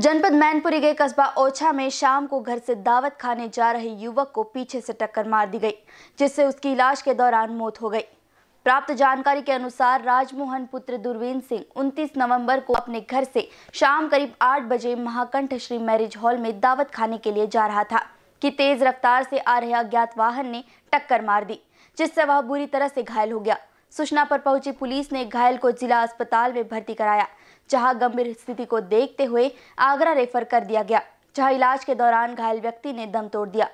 जनपद मैनपुरी के कस्बा ओछा में शाम को घर से दावत खाने जा रहे युवक को पीछे से टक्कर मार दी गई, जिससे उसकी इलाज के दौरान मौत हो गई। प्राप्त जानकारी के अनुसार राजमोहन पुत्र दुर्वीन सिंह 29 नवंबर को अपने घर से शाम करीब 8 बजे महाकंठ श्री मैरिज हॉल में दावत खाने के लिए जा रहा था कि तेज रफ्तार से आ रहे अज्ञात वाहन ने टक्कर मार दी, जिससे वह बुरी तरह से घायल हो गया। सूचना पर पहुंची पुलिस ने घायल को जिला अस्पताल में भर्ती कराया, जहां गंभीर स्थिति को देखते हुए आगरा रेफर कर दिया गया, जहां इलाज के दौरान घायल व्यक्ति ने दम तोड़ दिया।